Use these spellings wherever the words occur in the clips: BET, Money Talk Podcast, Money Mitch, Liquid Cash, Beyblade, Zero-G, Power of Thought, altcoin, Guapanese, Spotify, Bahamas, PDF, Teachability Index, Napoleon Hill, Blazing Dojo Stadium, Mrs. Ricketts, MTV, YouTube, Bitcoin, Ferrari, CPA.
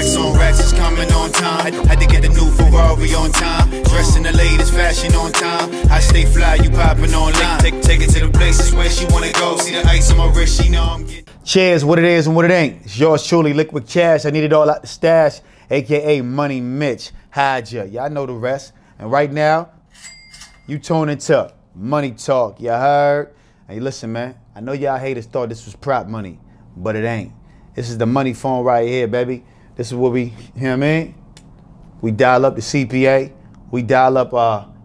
Racks on racks is coming on time. Had to get a new Ferrari on time. Dressed in the latest fashion on time. I stay fly, you popping online. Take it to the places where she wanna go. See the ice on my wrist, she know I'm getting. Cheers, what it is and what it ain't. It's yours truly, Liquid Cash. I need it all out the stash, aka Money Mitch. Hide ya, y'all know the rest. And right now, you tune into Money Talk, you heard? Hey, listen, man, I know y'all haters thought this was prop money, but it ain't. This is the money phone right here, baby. This is what we, you know what I mean? We dial up the CPA, we dial up,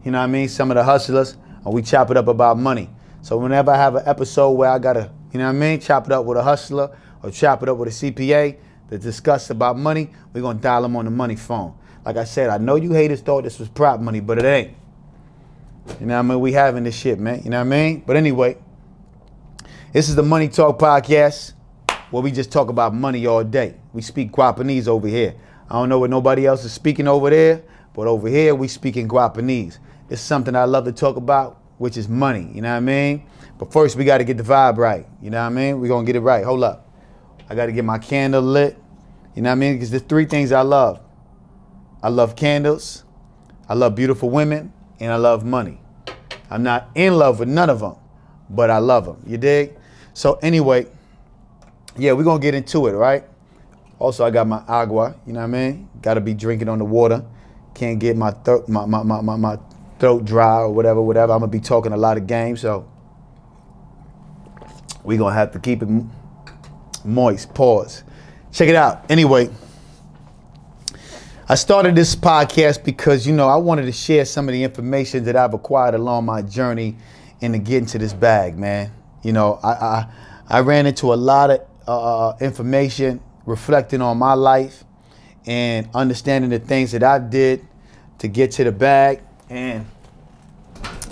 you know what I mean, some of the hustlers, and we chop it up about money. So whenever I have an episode where I gotta, you know what I mean, chop it up with a hustler or chop it up with a CPA to discuss about money, we're gonna dial them on the money phone. Like I said, I know you haters thought this was prop money, but it ain't. You know what I mean? We having this shit, man. You know what I mean? But anyway, this is the Money Talk Podcast where we just talk about money all day. We speak Guapanese over here. I don't know what nobody else is speaking over there, but over here we speak in Guapanese. It's something I love to talk about, which is money. You know what I mean? But first, we got to get the vibe right. You know what I mean? We're going to get it right. Hold up. I got to get my candle lit. You know what I mean? Because there's three things I love. I love candles, I love beautiful women, and I love money. I'm not in love with none of them, but I love them. You dig? So anyway, yeah, we're going to get into it, right? Also, I got my agua, you know what I mean? Got to be drinking on the water. Can't get my throat, my throat dry or whatever, whatever. I'm going to be talking a lot of games, so we're going to have to keep it moist. Pause. Check it out. Anyway, I started this podcast because, you know, I wanted to share some of the information that I've acquired along my journey into getting to this bag, man. You know, I ran into a lot of information reflecting on my life and understanding the things that I did to get to the bag. And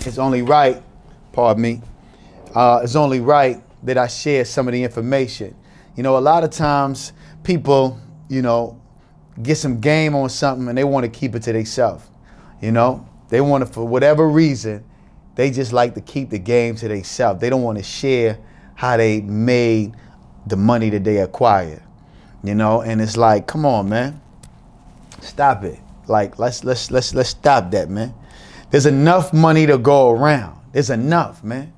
it's only right, pardon me, it's only right that I share some of the information. You know, a lot of times people, you know, get some game on something and they want to keep it to themselves. You know, they want to, for whatever reason, they just like to keep the game to themselves. They don't want to share how they made the money that they acquired. You know, and it's like, come on, man, stop it. Like, let's stop that, man. There's enough money to go around. There's enough, man.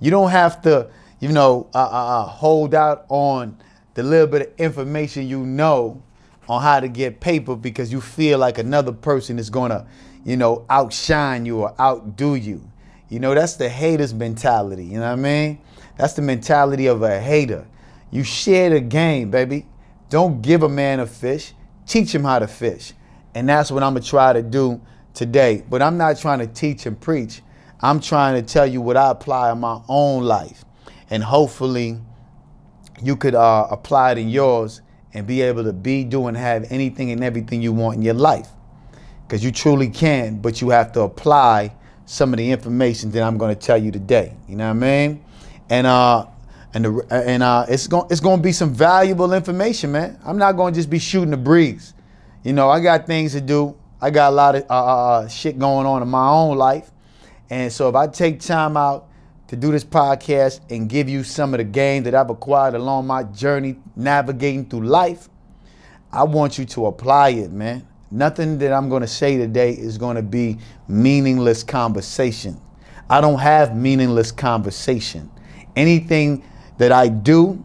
You don't have to, you know, hold out on the little bit of information you know on how to get paper because you feel like another person is gonna, you know, outshine you or outdo you. You know, that's the hater's mentality, you know what I mean? That's the mentality of a hater. You share the game, baby. Don't give a man a fish, teach him how to fish. And that's what I'm gonna try to do today. But I'm not trying to teach and preach. I'm trying to tell you what I apply in my own life. And hopefully you could apply it in yours and be able to be, do, and have anything and everything you want in your life. Because you truly can, but you have to apply some of the information that I'm gonna tell you today. You know what I mean? And it's gonna be some valuable information, man. I'm not gonna just be shooting the breeze. You know, I got things to do. I got a lot of shit going on in my own life. And so if I take time out to do this podcast and give you some of the game that I've acquired along my journey navigating through life, I want you to apply it, man. Nothing that I'm going to say today is going to be meaningless conversation. I don't have meaningless conversation. Anything that I do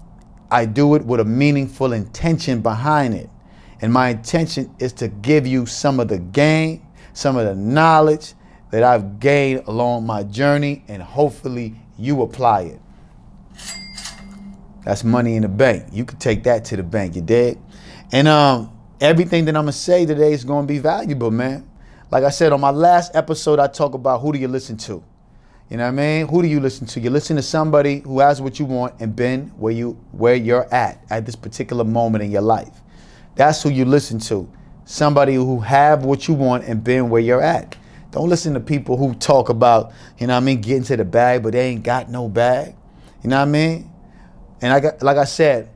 it with a meaningful intention behind it. And my intention is to give you some of the game, some of the knowledge that I've gained along my journey, and hopefully you apply it. That's money in the bank. You can take that to the bank, you dig? And everything that I'm gonna say today is gonna be valuable, man. Like I said, on my last episode, I talk about who do you listen to? You know what I mean? Who do you listen to? You listen to somebody who has what you want and been where you're at this particular moment in your life. That's who you listen to. Somebody who have what you want and been where you're at. Don't listen to people who talk about, you know what I mean, getting to the bag, but they ain't got no bag. You know what I mean? And I got, like I said,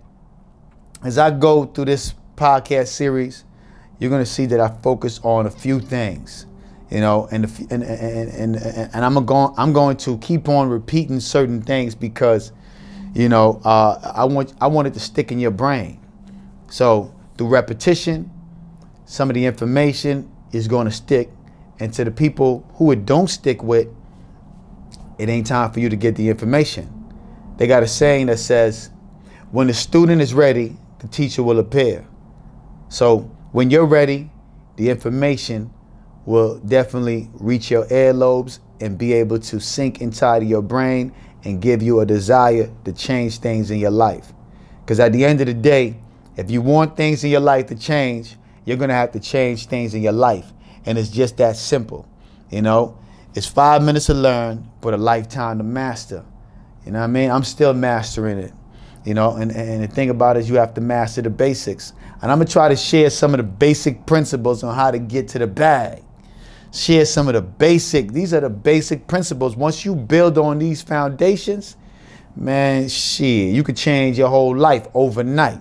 as I go through this podcast series, you're going to see that I focus on a few things, you know, and I'm going to keep on repeating certain things because, you know, I wanted to stick in your brain. So through repetition, some of the information is going to stick. And to the people who it don't stick with, it ain't time for you to get the information. They got a saying that says, when the student is ready, the teacher will appear. So when you're ready, the information will definitely reach your earlobes and be able to sink inside of your brain and give you a desire to change things in your life. Because at the end of the day, if you want things in your life to change, you're going to have to change things in your life. And it's just that simple. You know, it's 5 minutes to learn, but a lifetime to master. You know what I mean? I'm still mastering it. You know, and the thing about it is you have to master the basics. And I'm going to try to share some of the basic principles on how to get to the bag. Share some of the basic. These are the basic principles. Once you build on these foundations, man, shit, you could change your whole life overnight.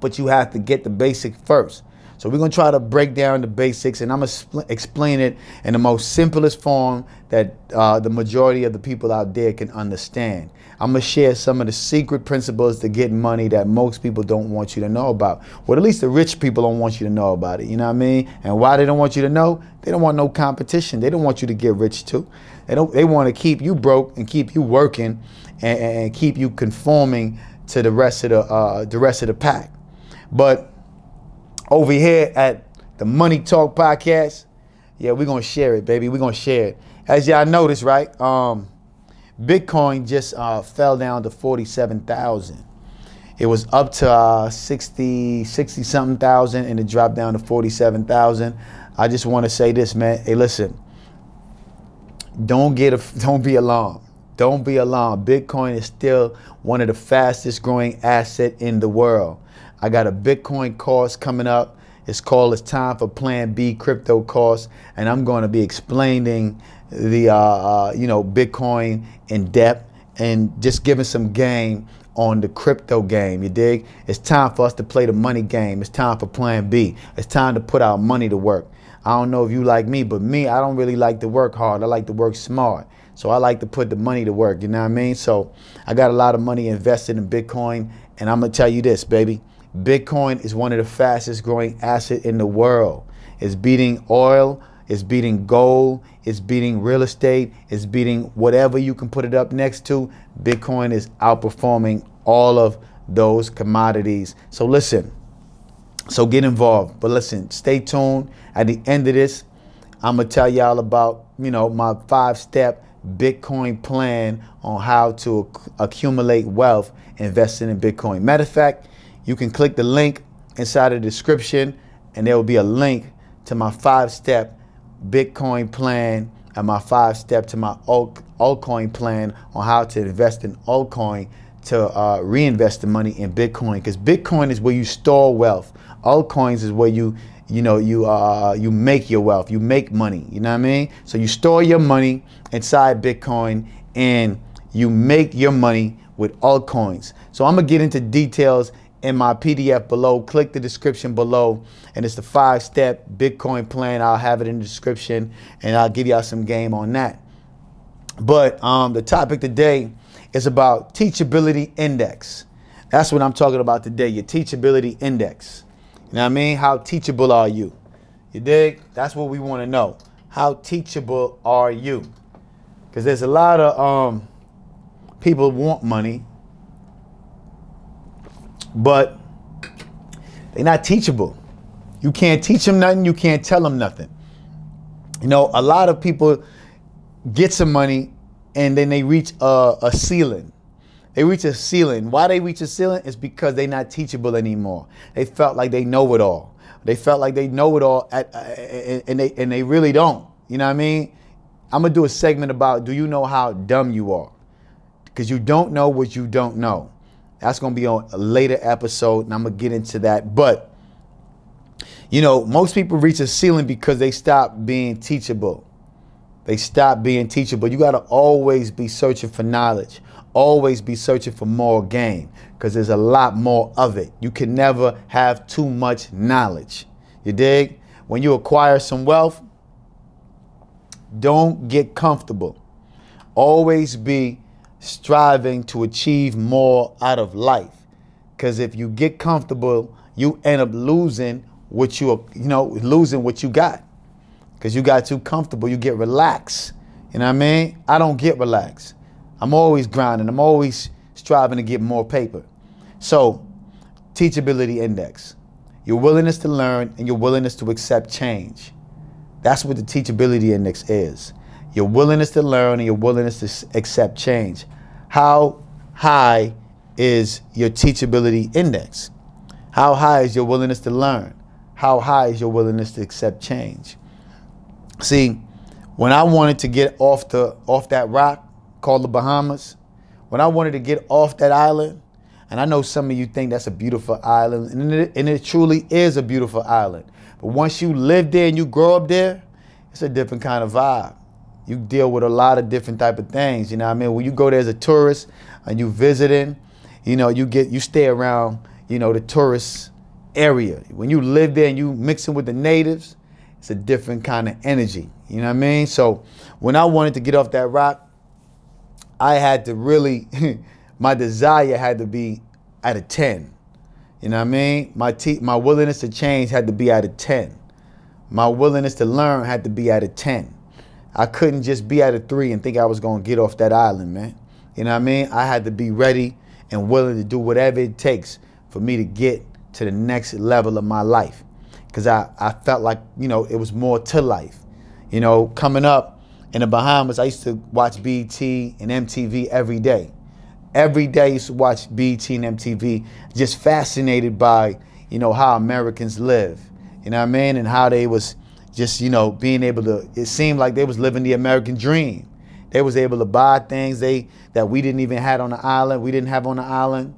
But you have to get the basic first. So we're going to try to break down the basics, and I'm going to explain it in the most simplest form that the majority of the people out there can understand. I'm going to share some of the secret principles to get money that most people don't want you to know about. Well, at least the rich people don't want you to know about it, you know what I mean? And why they don't want you to know? They don't want no competition. They don't want you to get rich too. They want to keep you broke and keep you working and keep you conforming to the rest of the pack. But over here at the Money Talk Podcast, yeah, we're going to share it, baby. We're going to share it. As y'all noticed, right, Bitcoin just fell down to 47,000. It was up to 60-something thousand, and it dropped down to 47,000. I just want to say this, man. Hey, listen, don't be alarmed. Don't be alarmed. Bitcoin is still one of the fastest growing assets in the world. I got a Bitcoin course coming up. It's called It's Time for Plan B Crypto Course. And I'm going to be explaining the, you know, Bitcoin in depth and just giving some game on the crypto game. You dig? It's time for us to play the money game. It's time for Plan B. It's time to put our money to work. I don't know if you like me, but me, I don't really like to work hard. I like to work smart. So I like to put the money to work. You know what I mean? So I got a lot of money invested in Bitcoin. And I'm going to tell you this, baby. Bitcoin is one of the fastest growing assets in the world. It's beating oil, it's beating gold, it's beating real estate, it's beating whatever you can put it up next to. Bitcoin is outperforming all of those commodities. So listen, so get involved. But listen, stay tuned. At the end of this, I'm going to tell y'all about, you know, my 5-step Bitcoin plan on how to accumulate wealth investing in Bitcoin. Matter of fact, you can click the link inside the description and there will be a link to my 5-step Bitcoin plan and my 5-step to my altcoin plan on how to invest in altcoin to reinvest the money in Bitcoin. Because Bitcoin is where you store wealth. Altcoins is where you make your wealth, you make money, you know what I mean? So you store your money inside Bitcoin and you make your money with altcoins. So I'm gonna get into details in my PDF below. Click the description below, and it's the 5-step Bitcoin plan. I'll have it in the description, and I'll give y'all some game on that. But the topic today is about teachability index. That's what I'm talking about today, your teachability index. You know what I mean? How teachable are you? You dig? That's what we want to know. How teachable are you? Because there's a lot of people want money, but they're not teachable. You can't teach them nothing. You can't tell them nothing. You know, a lot of people get some money and then they reach a ceiling. They reach a ceiling. Why they reach a ceiling? It's because they're not teachable anymore. They felt like they know it all. They felt like they know it all, and they really don't. You know what I mean? I'm going to do a segment about, do you know how dumb you are? Because you don't know what you don't know. That's going to be on a later episode, and I'm going to get into that. But, you know, most people reach a ceiling because they stop being teachable. They stop being teachable. You got to always be searching for knowledge. Always be searching for more gain, because there's a lot more of it. You can never have too much knowledge. You dig? When you acquire some wealth, don't get comfortable. Always be striving to achieve more out of life, because if you get comfortable, you end up losing what you got, because you got too comfortable. You get relaxed. You know what I mean? I don't get relaxed. I'm always grinding. I'm always striving to get more paper. So, teachability index. Your willingness to learn and your willingness to accept change. That's what the teachability index is. Your willingness to learn and your willingness to accept change. How high is your teachability index? How high is your willingness to learn? How high is your willingness to accept change? See, when I wanted to get off that rock called the Bahamas, when I wanted to get off that island, and I know some of you think that's a beautiful island, and it truly is a beautiful island. But once you live there and you grow up there, it's a different kind of vibe. You deal with a lot of different type of things, you know what I mean? When you go there as a tourist and you visiting, you know, you stay around, you know, the tourist area. When you live there and you mixing with the natives, it's a different kind of energy, you know what I mean? So when I wanted to get off that rock, I had to really, my desire had to be at a 10. You know what I mean? My willingness to change had to be at a 10. My willingness to learn had to be at a 10. I couldn't just be at a 3 and think I was going to get off that island, man. You know what I mean? I had to be ready and willing to do whatever it takes for me to get to the next level of my life. Because I felt like, you know, it was more to life. You know, coming up in the Bahamas, I used to watch BET and MTV every day. Every day I used to watch BET and MTV, just fascinated by, you know, how Americans live, you know what I mean? And how they was just, you know, being able to, it seemed like they was living the American dream. They was able to buy things that we didn't even have on the island, we didn't have on the island.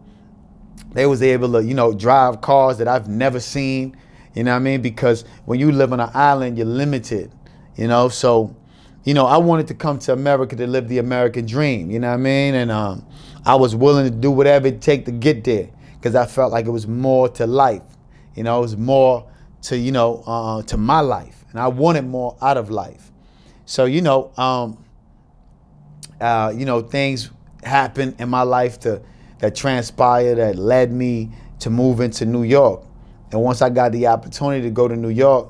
They was able to, you know, drive cars that I've never seen, you know what I mean? Because when you live on an island, you're limited, you know? So, you know, I wanted to come to America to live the American dream, you know what I mean? And I was willing to do whatever it takes to get there, because I felt like it was more to life. You know, it was more to, you know, to my life, and I wanted more out of life. So, you know, things happened in my life that transpired, that led me to move into New York. And once I got the opportunity to go to New York,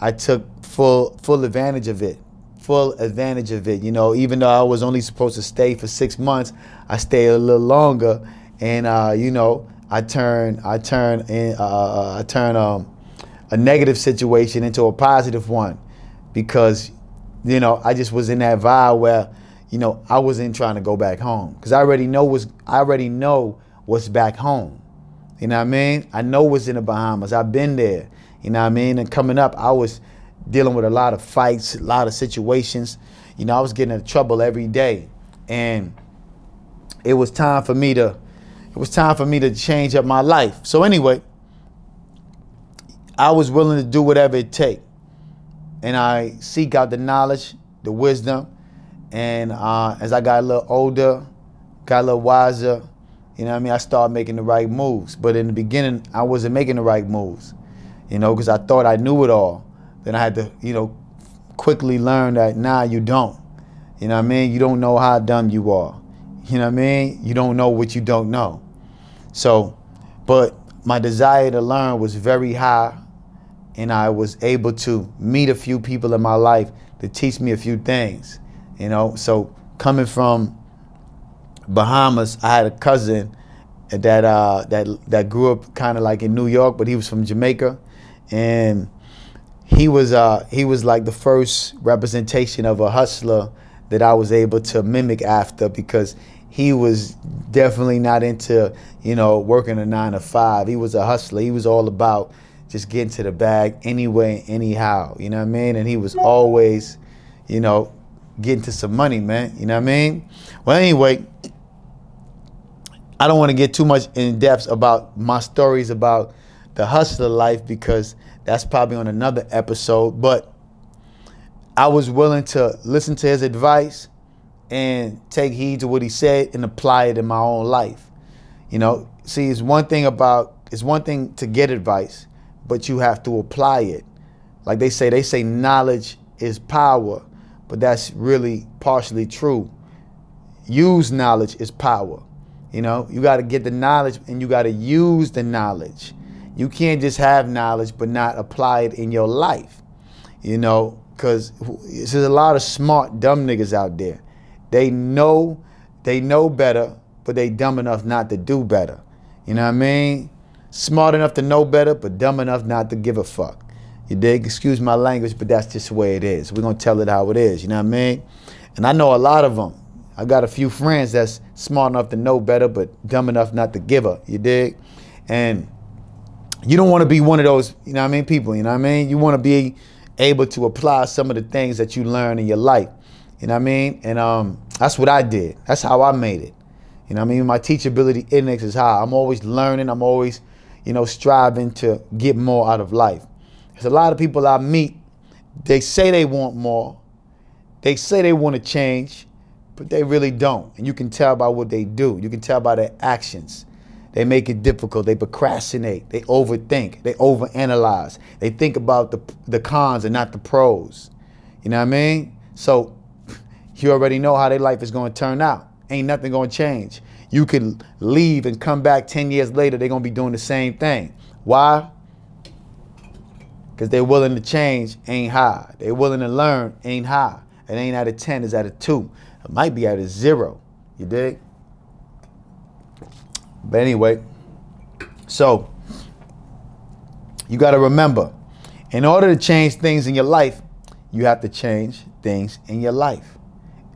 I took full advantage of it. Full advantage of it, you know. Even though I was only supposed to stay for 6 months, I stayed a little longer, and you know, I turned a negative situation into a positive one, because, you know, I just was in that vibe where, you know, I wasn't trying to go back home, because I already know what's back home. You know what I mean? I know what's in the Bahamas. I've been there. You know what I mean? And coming up, I was dealing with a lot of fights, a lot of situations. You know, I was getting into trouble every day. And it was time for me to change up my life. So anyway, I was willing to do whatever it takes. And I seek out the knowledge, the wisdom. And as I got a little older, got a little wiser, you know what I mean? I started making the right moves. But in the beginning, I wasn't making the right moves, you know, because I thought I knew it all. Then I had to, you know, quickly learn that, nah, you don't. You know what I mean? You don't know how dumb you are. You know what I mean? You don't know what you don't know. So, but my desire to learn was very high, and I was able to meet a few people in my life to teach me a few things, you know? So coming from Bahamas, I had a cousin that grew up kind of like in New York, but he was from Jamaica, and he was like the first representation of a hustler that I was able to mimic after, because he was definitely not into, you know, working a 9-to-5. He was a hustler. He was all about just getting to the bag any way, anyhow, you know what I mean? And he was always, you know, getting to some money, man, you know what I mean? Well, anyway, I don't want to get too much in depth about my stories about the hustler life, because that's probably on another episode. But I was willing to listen to his advice and take heed to what he said and apply it in my own life. You know, see, it's one thing to get advice, but you have to apply it. Like they say knowledge is power, but that's really partially true. Use knowledge is power. You know, you got to get the knowledge and you got to use the knowledge. You can't just have knowledge but not apply it in your life, you know, because there's a lot of smart, dumb niggas out there. They know better, but they dumb enough not to do better. You know what I mean? Smart enough to know better, but dumb enough not to give a fuck. You dig? Excuse my language, but that's just the way it is. We're going to tell it how it is, you know what I mean? And I know a lot of them. I got a few friends that's smart enough to know better, but dumb enough not to give up, you dig? And you don't want to be one of those, you know what I mean, people, you know what I mean? You want to be able to apply some of the things that you learn in your life, you know what I mean? And that's what I did. That's how I made it. You know what I mean? My teachability index is high. I'm always learning. I'm always, you know, striving to get more out of life. There's a lot of people I meet, they say they want more. They say they want to change, but they really don't. And you can tell by what they do. You can tell by their actions. They make it difficult. They procrastinate. They overthink. They overanalyze. They think about the cons and not the pros. You know what I mean? So you already know how their life is going to turn out. Ain't nothing going to change. You can leave and come back 10 years later. They're going to be doing the same thing. Why? Because they're willing to change ain't high. They're willing to learn ain't high. It ain't out of 10. It's out of 2. It might be out of 0. You dig? But anyway, so you got to remember, in order to change things in your life, you have to change things in your life.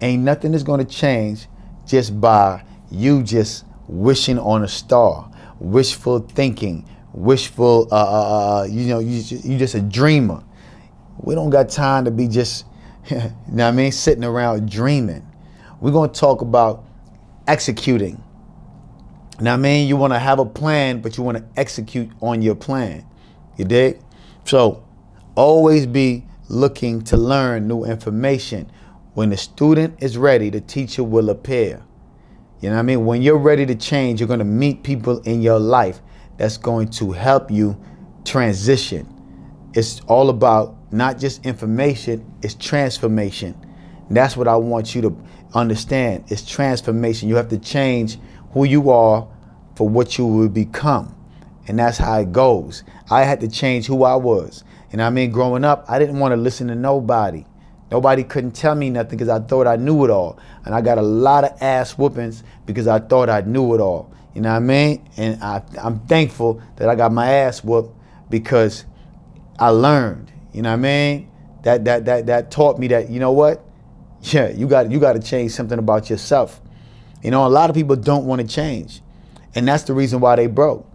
Ain't nothing that's going to change just by you just wishing on a star, wishful thinking, wishful, you know, you just a dreamer. We don't got time to be just, you know what I mean, sitting around dreaming. We're going to talk about executing. Now, I mean, you want to have a plan, but you want to execute on your plan. You dig? So always be looking to learn new information. When the student is ready, the teacher will appear. You know what I mean? When you're ready to change, you're going to meet people in your life that's going to help you transition. It's all about not just information, it's transformation. And that's what I want you to understand. It's transformation. You have to change who you are for what you will become. And that's how it goes. I had to change who I was. And I mean, growing up, I didn't want to listen to nobody. Nobody couldn't tell me nothing because I thought I knew it all. And I got a lot of ass whoopings because I thought I knew it all. You know what I mean? And I'm thankful that I got my ass whooped because I learned. You know what I mean? That taught me that, you know what? Yeah, you got to change something about yourself. You know, a lot of people don't want to change. And that's the reason why they broke.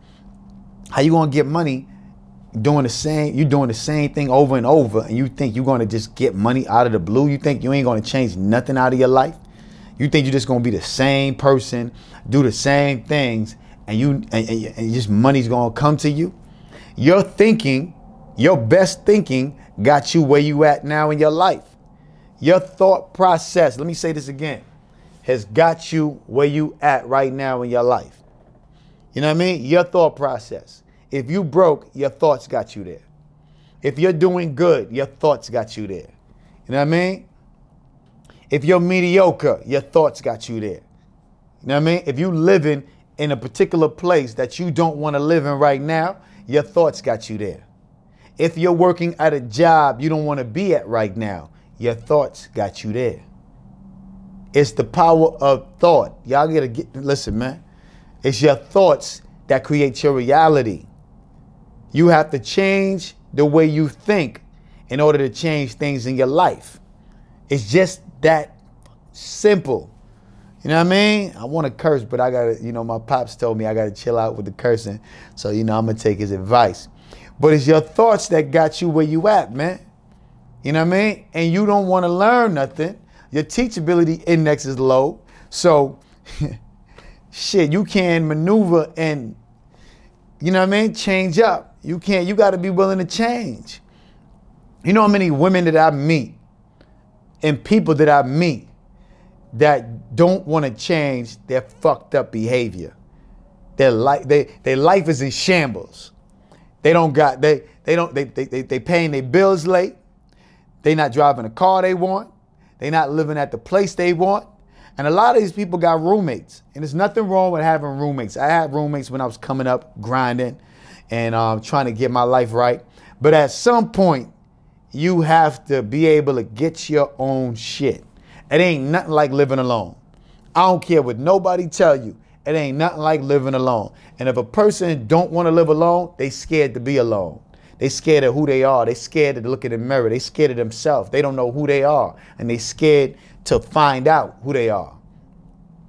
How you going to get money doing the same thing over and over, and you think you're going to just get money out of the blue? You think you ain't going to change nothing out of your life? You think you're just going to be the same person, do the same things, and just money's going to come to you? Your thinking, your best thinking got you where you at now in your life. Your thought process, let me say this again, has got you where you at right now in your life. You know what I mean? Your thought process. If you broke, your thoughts got you there. If you're doing good, your thoughts got you there. You know what I mean? If you're mediocre, your thoughts got you there. You know what I mean? If you're living in a particular place that you don't want to live in right now, your thoughts got you there. If you're working at a job you don't want to be at right now, your thoughts got you there. It's the power of thought. Y'all gotta get, listen, man. It's your thoughts that create your reality. You have to change the way you think in order to change things in your life. It's just that simple. You know what I mean? I wanna curse, but I gotta, you know, my pops told me I gotta chill out with the cursing. So, you know, I'm gonna take his advice. But it's your thoughts that got you where you at, man. You know what I mean? And you don't wanna learn nothing. Your teachability index is low, so shit, you can maneuver and, you know what I mean, change up. You can't, you gotta be willing to change. You know how many women that I meet and people that I meet that don't wanna change their fucked up behavior. Their life is in shambles. They don't got, they paying their bills late. They not driving a car they want. They're not living at the place they want. And a lot of these people got roommates. And there's nothing wrong with having roommates. I had roommates when I was coming up, grinding. and trying to get my life right. But at some point, you have to be able to get your own shit. It ain't nothing like living alone. I don't care what nobody tell you. It ain't nothing like living alone. And if a person don't want to live alone, they scared to be alone. They scared of who they are. They scared to look in the mirror. They scared of themselves. They don't know who they are. And they scared to find out who they are.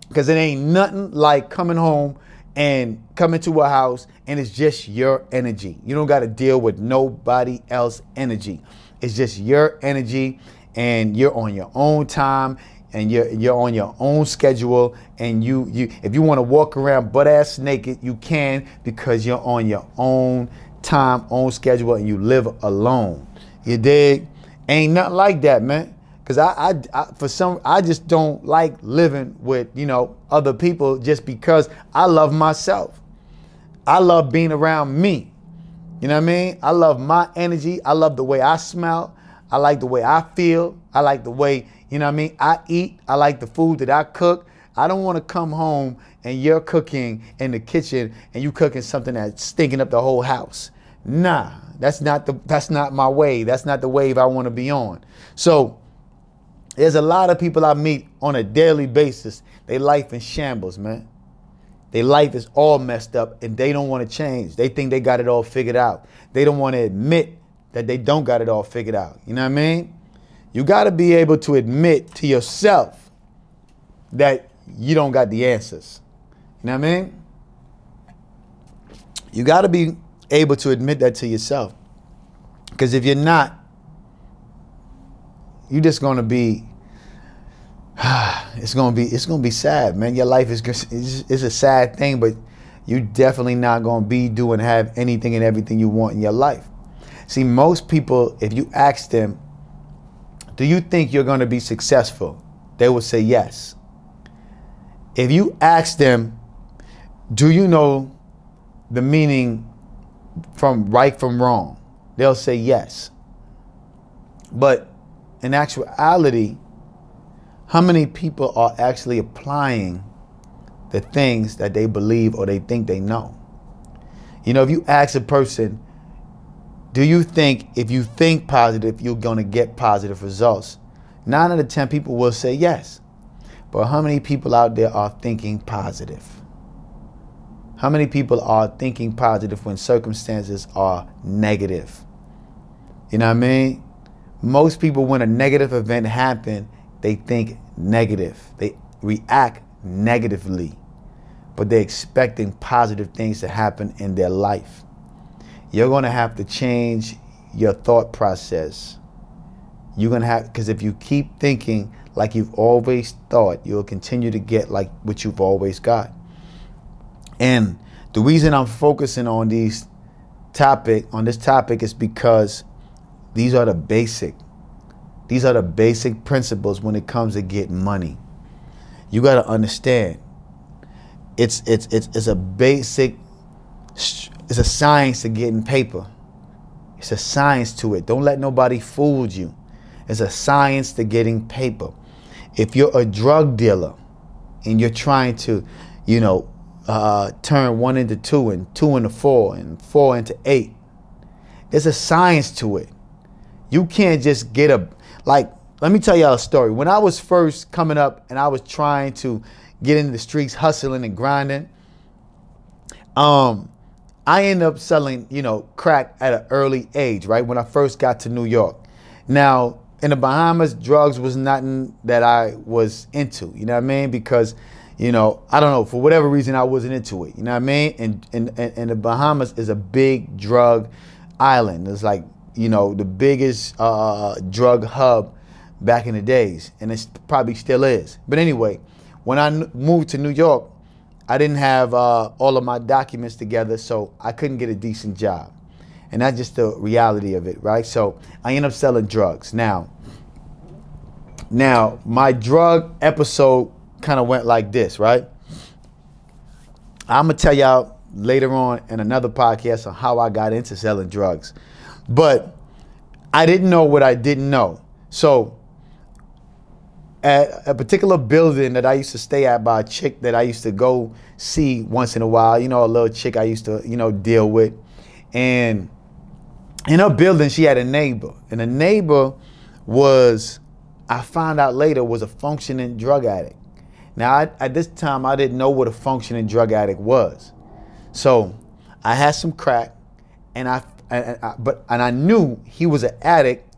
Because it ain't nothing like coming home and coming to a house and it's just your energy. You don't got to deal with nobody else's energy. It's just your energy, and you're on your own time, and you're on your own schedule, and you if you want to walk around butt-ass naked, you can, because you're on your own time, own schedule, and you live alone. You dig? Ain't nothing like that, man. Because I just don't like living with, you know, other people, just because I love myself. I love being around me. You know what I mean? I love my energy. I love the way I smell. I like the way I feel. I like the way, you know what I mean, I eat. I like the food that I cook. I don't want to come home and you're cooking in the kitchen and you cooking something that's stinking up the whole house. Nah, that's not my wave. That's not the wave I want to be on. So there's a lot of people I meet on a daily basis. They life in shambles, man. Their life is all messed up and they don't want to change. They think they got it all figured out. They don't want to admit that they don't got it all figured out. You know what I mean? You got to be able to admit to yourself that you don't got the answers. You know what I mean? You got to be able to admit that to yourself. Because if you're not, you're just going to be, it's going to be sad, man. Your life is a sad thing, but you're definitely not going to be doing, have anything and everything you want in your life. See, most people, if you ask them, do you think you're going to be successful? They will say yes. If you ask them, do you know the meaning from right from wrong? They'll say yes. But in actuality, how many people are actually applying the things that they believe or they think they know? You know, if you ask a person, do you think if you think positive, you're going to get positive results? 9 out of 10 people will say yes. But how many people out there are thinking positive? How many people are thinking positive when circumstances are negative? You know what I mean? Most people, when a negative event happens, they think negative. They react negatively, but they're expecting positive things to happen in their life. You're going to have to change your thought process. You're going to have, because if you keep thinking like you've always thought, you'll continue to get like what you've always got. And the reason I'm focusing on this topic is because these are the basic. These are the basic principles when it comes to getting money. You got to understand. It's a basic. It's a science to getting paper. It's a science to it. Don't let nobody fool you. It's a science to getting paper. If you're a drug dealer and you're trying to, you know, turn 1 into 2 and 2 into 4 and 4 into 8, there's a science to it. You can't just get a, like, let me tell y'all a story. When I was first coming up and I was trying to get into the streets hustling and grinding, I ended up selling, you know, crack at an early age, right? When I first got to New York. Now, in the Bahamas, drugs was nothing that I was into, you know what I mean? Because, you know, I don't know, for whatever reason, I wasn't into it, you know what I mean? And the Bahamas is a big drug island. It's like, you know, the biggest drug hub back in the days, and it probably still is. But anyway, when I moved to New York, I didn't have all of my documents together, so I couldn't get a decent job. And that's just the reality of it, right? So I end up selling drugs. Now my drug episode kind of went like this, right? I'm going to tell y'all later on in another podcast on how I got into selling drugs. But I didn't know what I didn't know. So at a particular building that I used to stay at by a chick that I used to go see once in a while, you know, a little chick I used to, you know, deal with. And in her building, she had a neighbor. And the neighbor was, I found out later, was a functioning drug addict. Now, at this time, I didn't know what a functioning drug addict was. So I had some crack, and I knew he was an addict,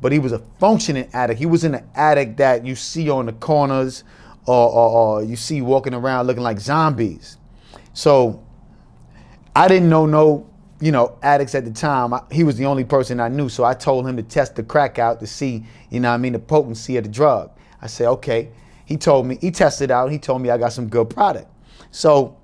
but he was a functioning addict. He wasn't an addict that you see on the corners or you see walking around looking like zombies. So I didn't know no, you know, addicts at the time. He was the only person I knew. So I told him to test the crack out to see, you know what I mean, the potency of the drug. I said, okay. He told me, he tested out, he told me I got some good product. So,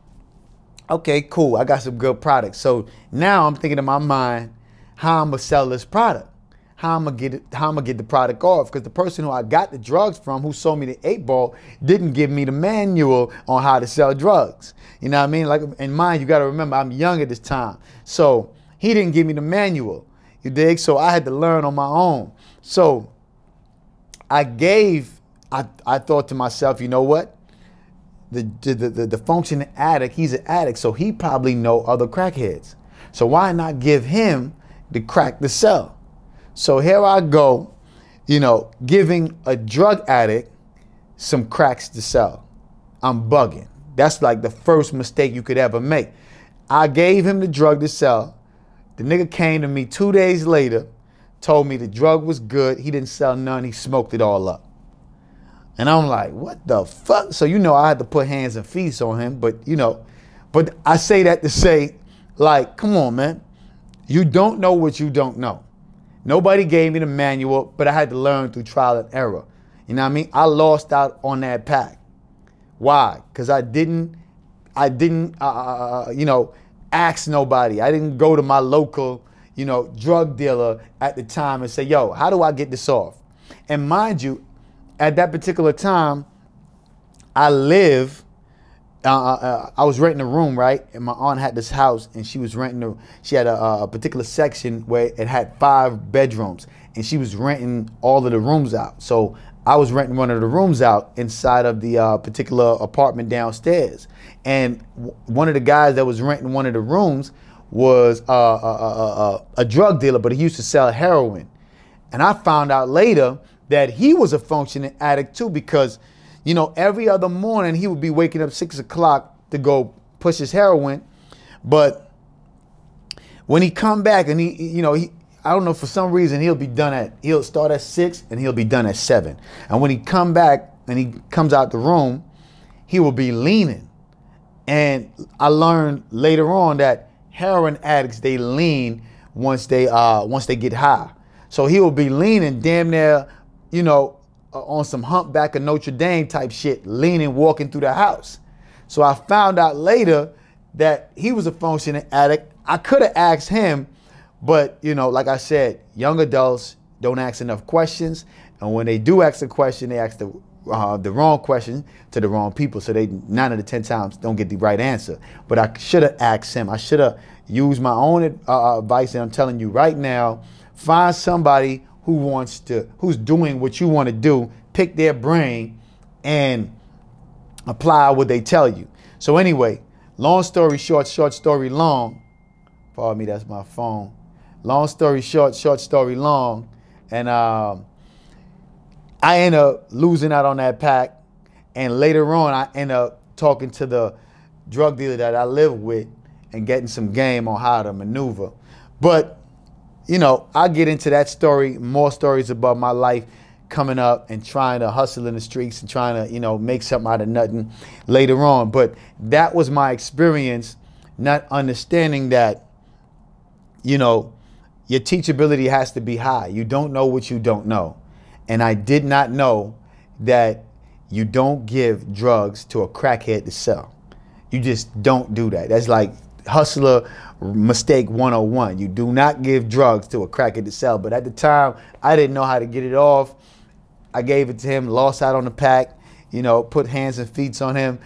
okay, cool, I got some good product. So now I'm thinking in my mind, how I'm gonna sell this product? How I'm gonna get it, how I'm gonna get the product off? Because the person who I got the drugs from, who sold me the 8-ball, didn't give me the manual on how to sell drugs. You know what I mean? Like, in mind, you gotta remember, I'm young at this time. So he didn't give me the manual, you dig? So I had to learn on my own. So I thought to myself, you know what, the functioning addict, he's an addict, so he probably know other crackheads. So why not give him the crack to sell? So here I go, you know, giving a drug addict some cracks to sell. I'm bugging. That's like the first mistake you could ever make. I gave him the drug to sell. The nigga came to me 2 days later, told me the drug was good. He didn't sell none. He smoked it all up. And I'm like, what the fuck? So, you know, I had to put hands and feet on him, but, you know, but I say that to say, like, come on, man, you don't know what you don't know. Nobody gave me the manual, but I had to learn through trial and error. You know what I mean? I lost out on that pack. Why? Because I didn't you know, ask nobody. I didn't go to my local, you know, drug dealer at the time and say, yo, how do I get this off? And mind you, at that particular time, I was renting a room, right? And my aunt had this house, and she was renting, she had a particular section where it had 5 bedrooms, and she was renting all of the rooms out. So I was renting one of the rooms out inside of the particular apartment downstairs. And one of the guys that was renting one of the rooms was a drug dealer, but he used to sell heroin. And I found out later that he was a functioning addict too, because, you know, every other morning he would be waking up 6 o'clock to go push his heroin. But when he come back and he, you know, I don't know, for some reason he'll start at 6 and he'll be done at 7. And when he come back and he comes out the room, he will be leaning. And I learned later on that heroin addicts, they lean once they get high. So he will be leaning damn near, you know, on some humpback of Notre Dame type shit, leaning, walking through the house. So I found out later that he was a functioning addict. I could have asked him, but, you know, like I said, young adults don't ask enough questions. And when they do ask a question, they ask the wrong question to the wrong people. So they 9 out of 10 times don't get the right answer. But I should have asked him. I should have used my own advice. And I'm telling you right now, find somebody who's doing what you want to do, pick their brain and apply what they tell you. So anyway, long story short, short story long. Pardon me, that's my phone. Long story short, short story long. And I end up losing out on that pack. And later on, I end up talking to the drug dealer that I live with and getting some game on how to maneuver. But, you know, I get into that story, more stories about my life coming up and trying to hustle in the streets and trying to, you know, make something out of nothing later on. But that was my experience, not understanding that, you know, your teachability has to be high. You don't know what you don't know. And I did not know that you don't give drugs to a crackhead to sell. You just don't do that. That's like hustler mistake 101. You do not give drugs to a crackhead to sell. But at the time, I didn't know how to get it off. I gave it to him, lost out on the pack, you know, put hands and feet on him.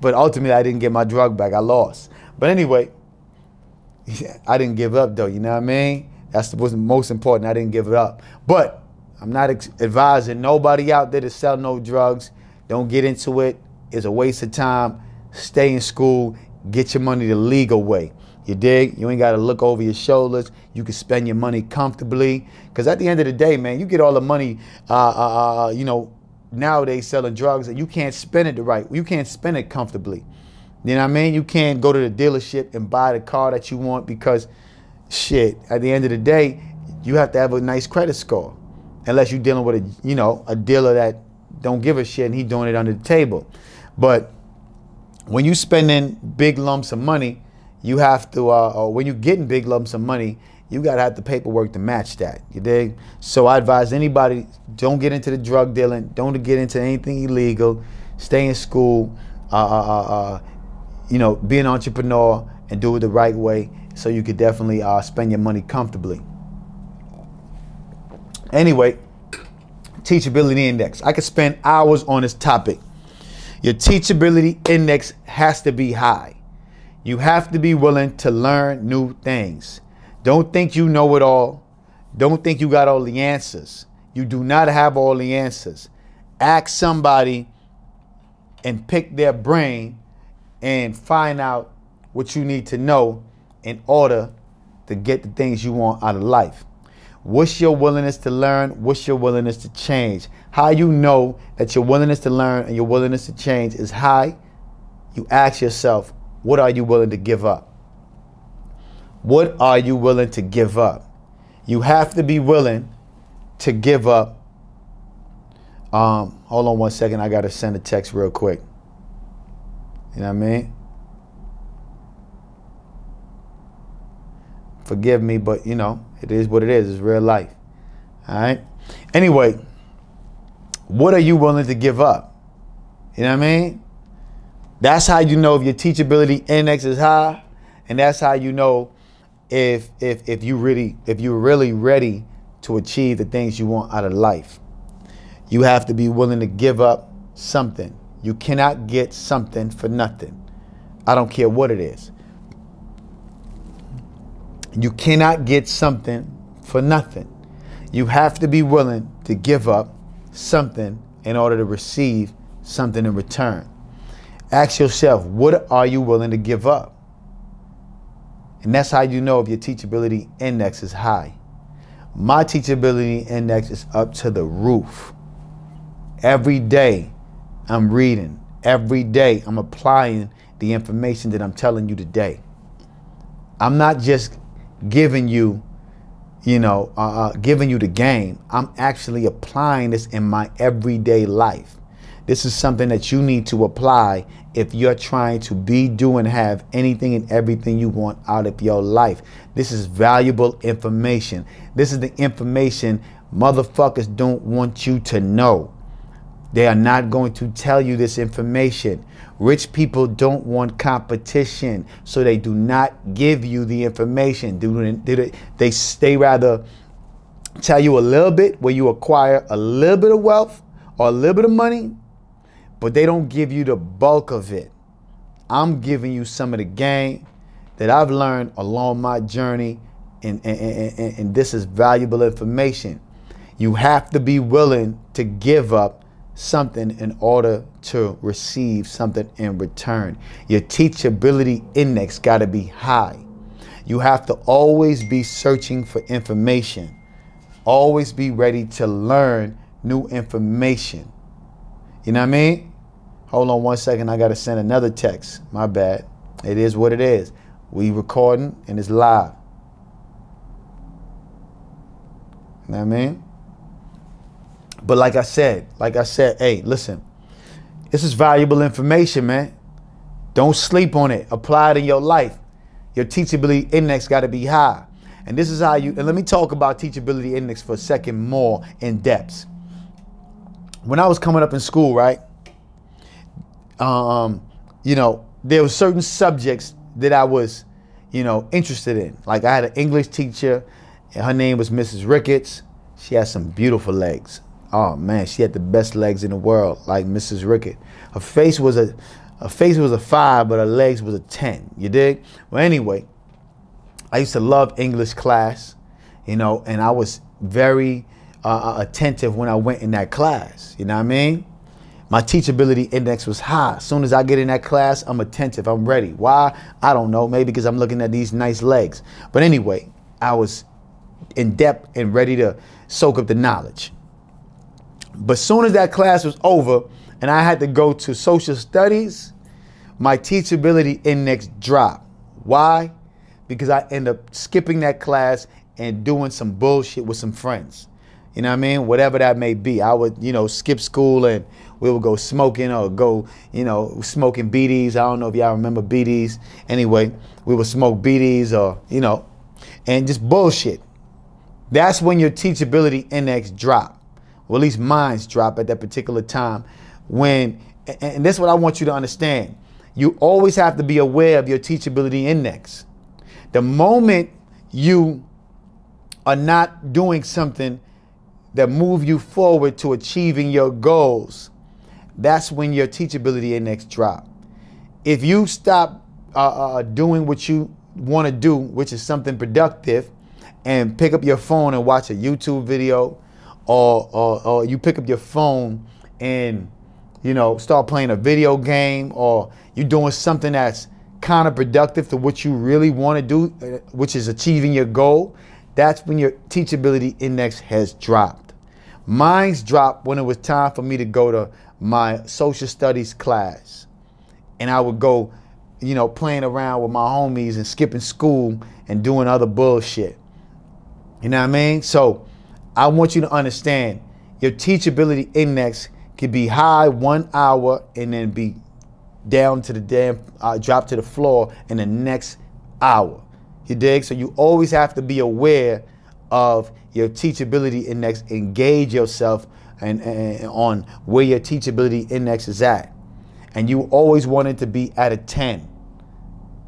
But ultimately, I didn't get my drug back. I lost. But anyway, I didn't give up, though. You know what I mean? That was most important. I didn't give it up. But I'm not advising nobody out there to sell no drugs. Don't get into it. It's a waste of time. Stay in school. Get your money the legal way. You dig? You ain't got to look over your shoulders. You can spend your money comfortably. Because at the end of the day, man, you get all the money, you know, nowadays selling drugs, and you can't spend it the right. You can't spend it comfortably. You know what I mean? You can't go to the dealership and buy the car that you want because, shit, at the end of the day, you have to have a nice credit score. Unless you're dealing with a, you know, a dealer that don't give a shit and he doing it under the table. But when you spending big lumps of money, you have to, when you're getting big lumps of money, you got to have the paperwork to match that, you dig? So I advise anybody, don't get into the drug dealing, don't get into anything illegal, stay in school, you know, be an entrepreneur and do it the right way so you could definitely spend your money comfortably. Anyway, teachability index. I could spend hours on this topic. Your teachability index has to be high. You have to be willing to learn new things. Don't think you know it all. Don't think you got all the answers. You do not have all the answers. Ask somebody and pick their brain and find out what you need to know in order to get the things you want out of life. What's your willingness to learn? What's your willingness to change? How you know that your willingness to learn and your willingness to change is high? You ask yourself, what are you willing to give up? What are you willing to give up? You have to be willing to give up. Hold on one second. I got to send a text real quick. You know what I mean? Forgive me, but, you know, it is what it is. It's real life. All right? Anyway, what are you willing to give up? You know what I mean? That's how you know if your teachability index is high, and that's how you know if you're really ready to achieve the things you want out of life. You have to be willing to give up something. You cannot get something for nothing. I don't care what it is. You cannot get something for nothing. You have to be willing to give up something in order to receive something in return. Ask yourself, what are you willing to give up? And that's how you know if your teachability index is high. My teachability index is up to the roof. Every day I'm reading. Every day I'm applying the information that I'm telling you today. I'm not just giving you, you know, giving you the game. I'm actually applying this in my everyday life. This is something that you need to apply if you're trying to be, do, and have anything and everything you want out of your life. This is valuable information. This is the information motherfuckers don't want you to know. They are not going to tell you this information. Rich people don't want competition, so they do not give you the information. They rather tell you a little bit where you acquire a little bit of wealth or a little bit of money, but they don't give you the bulk of it. I'm giving you some of the game that I've learned along my journey, and this is valuable information. You have to be willing to give up something in order to receive something in return. Your teachability index got to be high. You have to always be searching for information. Always be ready to learn new information. You know what I mean? Hold on one second. I got to send another text. My bad. It is what it is. We recording and it's live. You know what I mean? But like I said, hey, listen, this is valuable information, man. Don't sleep on it. Apply it in your life. Your teachability index got to be high. And this is how you, and let me talk about teachability index for a second more in depth. When I was coming up in school, right, you know, there were certain subjects that I was, you know, interested in. Like I had an English teacher, and her name was Mrs. Ricketts. She had some beautiful legs. Oh man, she had the best legs in the world, like Mrs. Ricketts. Her face was a 5, but her legs was a 10. You dig? Well, anyway, I used to love English class, you know, and I was very attentive when I went in that class. You know what I mean? My teachability index was high. As soon as I get in that class, I'm attentive. I'm ready. Why? I don't know. Maybe because I'm looking at these nice legs. But anyway, I was in depth and ready to soak up the knowledge. But as soon as that class was over and I had to go to social studies, my teachability index dropped. Why? Because I end up skipping that class and doing some bullshit with some friends. You know what I mean? Whatever that may be. I would, you know, skip school and we would go smoking or go, you know, smoking BDs. I don't know if y'all remember BDs. Anyway, we would smoke BDs or, you know, and just bullshit. That's when your teachability index drop, or at least mine's drop at that particular time. When, and that's what I want you to understand. You always have to be aware of your teachability index. The moment you are not doing something that moves you forward to achieving your goals, that's when your teachability index drops. If you stop doing what you want to do, which is something productive, and pick up your phone and watch a YouTube video, or you pick up your phone and, you know, start playing a video game, or you're doing something that's counterproductive to what you really want to do, which is achieving your goal, that's when your teachability index has dropped. Mine's dropped when it was time for me to go to my social studies class. And I would go, you know, playing around with my homies and skipping school and doing other bullshit. You know what I mean? So I want you to understand your teachability index could be high 1 hour and then be down to the damn, drop to the floor in the next hour. You dig? So you always have to be aware of your teachability index. Engage yourself and on where your teachability index is at. And you always want it to be at a 10.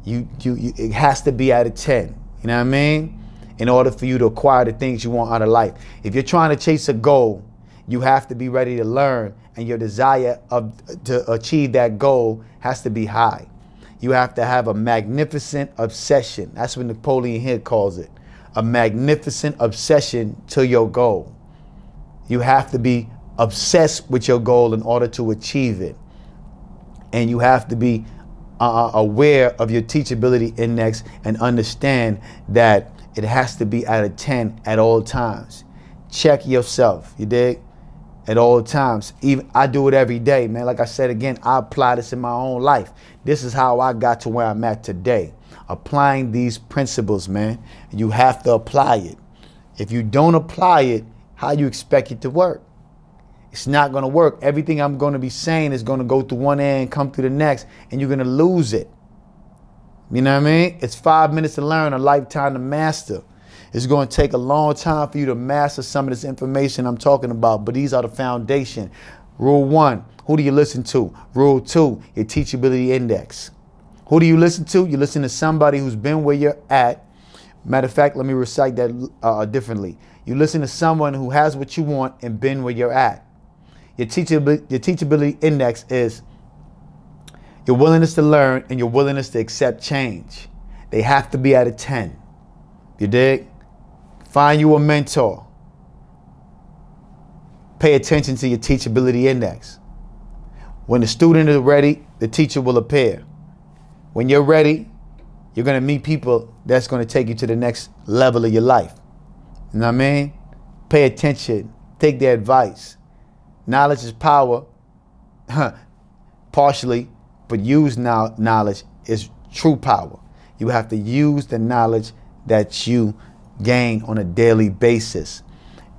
It has to be at a 10. You know what I mean? In order for you to acquire the things you want out of life. If you're trying to chase a goal, you have to be ready to learn, and your desire to achieve that goal has to be high. You have to have a magnificent obsession. That's what Napoleon Hill calls it. A magnificent obsession to your goal. You have to be obsessed with your goal in order to achieve it. And you have to be aware of your teachability index and understand that it has to be at a 10 at all times. Check yourself, you dig? At all times. Even I do it every day, man. Like I said again, I apply this in my own life. This is how I got to where I'm at today. Applying these principles, man. You have to apply it. If you don't apply it, how you expect it to work? It's not going to work. Everything I'm going to be saying is going to go through one ear and come through the next, and you're going to lose it. You know what I mean? It's 5 minutes to learn, a lifetime to master. It's going to take a long time for you to master some of this information I'm talking about, but these are the foundation. Rule one, who do you listen to? Rule two, your teachability index. Who do you listen to? You listen to somebody who's been where you're at. Matter of fact, let me recite that differently. You listen to someone who has what you want and been where you're at. Your teachability index is your willingness to learn and your willingness to accept change. They have to be at a 10. You dig? Find you a mentor. Pay attention to your teachability index. When the student is ready, the teacher will appear. When you're ready, you're going to meet people that's going to take you to the next level of your life. You know what I mean? Pay attention. Take their advice. Knowledge is power, partially, but use knowledge is true power. You have to use the knowledge that you gain on a daily basis.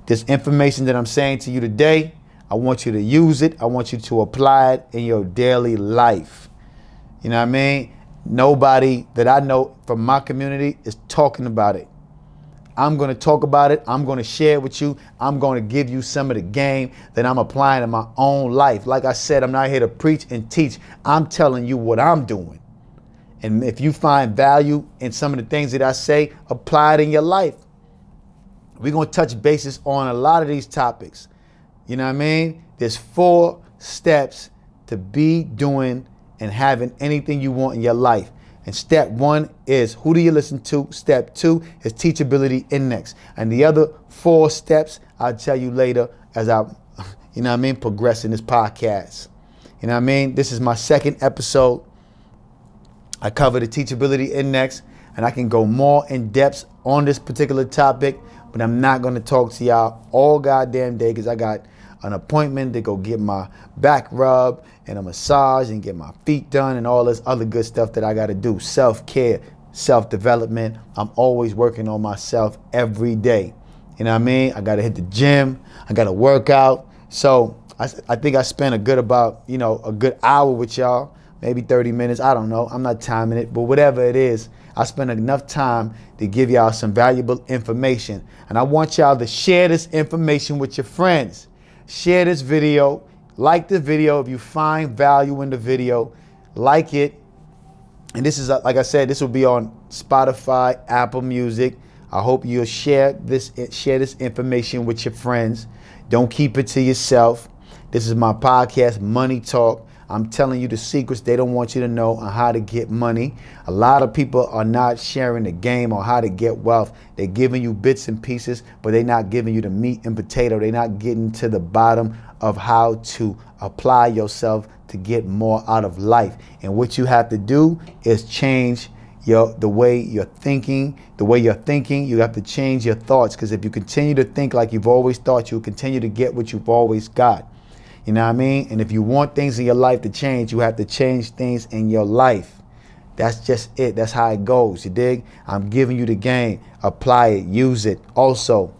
This information that I'm saying to you today, I want you to use it. I want you to apply it in your daily life. You know what I mean? Nobody that I know from my community is talking about it. I'm going to talk about it. I'm going to share it with you. I'm going to give you some of the game that I'm applying in my own life. Like I said, I'm not here to preach and teach. I'm telling you what I'm doing. And if you find value in some of the things that I say, apply it in your life. We're going to touch bases on a lot of these topics. You know what I mean? There's 4 steps to be doing and having anything you want in your life. And step 1 is who do you listen to? Step 2 is teachability index. And the other 4 steps I'll tell you later as I, you know what I mean, progress in this podcast. You know what I mean? This is my second episode. I cover the Teachability Index, and I can go more in depth on this particular topic, but I'm not going to talk to y'all all goddamn day because I got an appointment to go get my back rub and a massage and get my feet done and all this other good stuff that I got to do. Self-care, self-development. I'm always working on myself every day. You know what I mean? I got to hit the gym. I got to work out. So I think I spent a good hour with y'all, maybe 30 minutes. I don't know. I'm not timing it, but whatever it is, I spent enough time to give y'all some valuable information. And I want y'all to share this information with your friends. Share this video, like the video if you find value in the video, like it. And this is, like I said, this will be on Spotify, Apple Music. I hope you'll share this information with your friends. Don't keep it to yourself. This is my podcast, Money Talk. I'm telling you the secrets they don't want you to know on how to get money. A lot of people are not sharing the game on how to get wealth. They're giving you bits and pieces, but they're not giving you the meat and potato. They're not getting to the bottom of how to apply yourself to get more out of life. And what you have to do is change the way you're thinking. The way you're thinking, you have to change your thoughts, because if you continue to think like you've always thought, you'll continue to get what you've always got. You know what I mean? And if you want things in your life to change, you have to change things in your life. That's just it. That's how it goes. You dig? I'm giving you the game. Apply it. Use it. Also,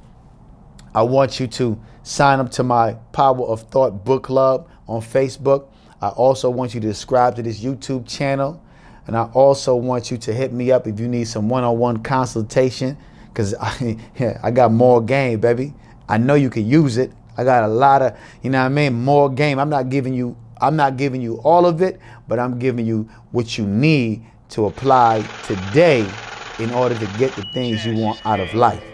I want you to sign up to my Power of Thought book club on Facebook. I also want you to subscribe to this YouTube channel. And I also want you to hit me up if you need some one-on-one consultation, because I got more game, baby. I know you can use it. I got a lot of, you know what I mean, more game. I'm not giving you all of it, but I'm giving you what you need to apply today in order to get the things you want out of life.